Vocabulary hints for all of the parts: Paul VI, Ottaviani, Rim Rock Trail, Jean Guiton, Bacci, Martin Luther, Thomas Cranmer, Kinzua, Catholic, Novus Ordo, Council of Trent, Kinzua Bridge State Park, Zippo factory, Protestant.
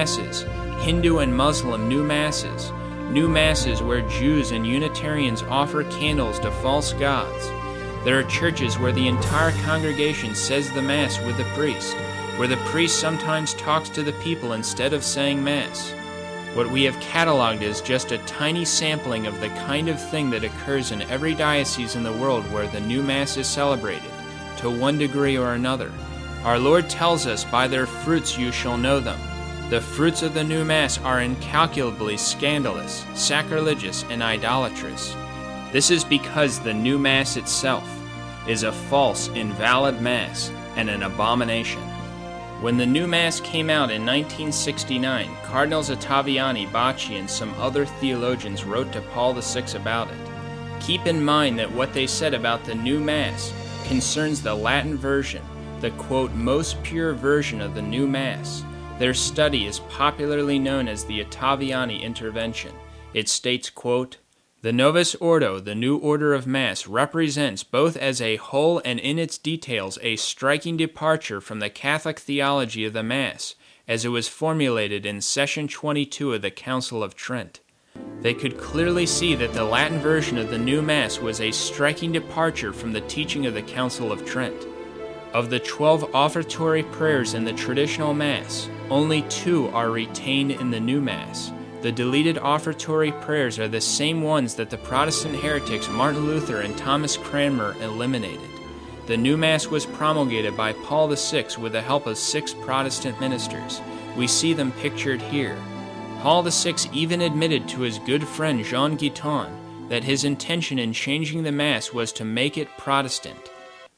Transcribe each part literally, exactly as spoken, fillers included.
masses, Hindu and Muslim new masses, new masses where Jews and Unitarians offer candles to false gods. There are churches where the entire congregation says the Mass with the priest, where the priest sometimes talks to the people instead of saying Mass. What we have cataloged is just a tiny sampling of the kind of thing that occurs in every diocese in the world where the new Mass is celebrated, to one degree or another. Our Lord tells us, "By their fruits you shall know them." The fruits of the new Mass are incalculably scandalous, sacrilegious, and idolatrous. This is because the new Mass itself is a false, invalid Mass and an abomination. When the new Mass came out in nineteen sixty-nine, Cardinals Ottaviani, Bacci, and some other theologians wrote to Paul the Sixth about it. Keep in mind that what they said about the new Mass concerns the Latin version, the quote, most pure version of the new Mass. Their study is popularly known as the Ottaviani intervention. It states, quote, the Novus Ordo, the new order of Mass, represents both as a whole and in its details a striking departure from the Catholic theology of the Mass, as it was formulated in Session twenty-two of the Council of Trent. They could clearly see that the Latin version of the new Mass was a striking departure from the teaching of the Council of Trent. Of the twelve offertory prayers in the traditional Mass, only two are retained in the new Mass. The deleted offertory prayers are the same ones that the Protestant heretics Martin Luther and Thomas Cranmer eliminated. The new Mass was promulgated by Paul the Sixth with the help of six Protestant ministers. We see them pictured here. Paul the Sixth even admitted to his good friend Jean Guiton that his intention in changing the Mass was to make it Protestant.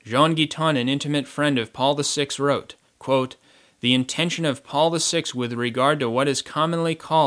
Jean Guiton, an intimate friend of Paul the Sixth, wrote, quote, the intention of Paul the Sixth with regard to what is commonly called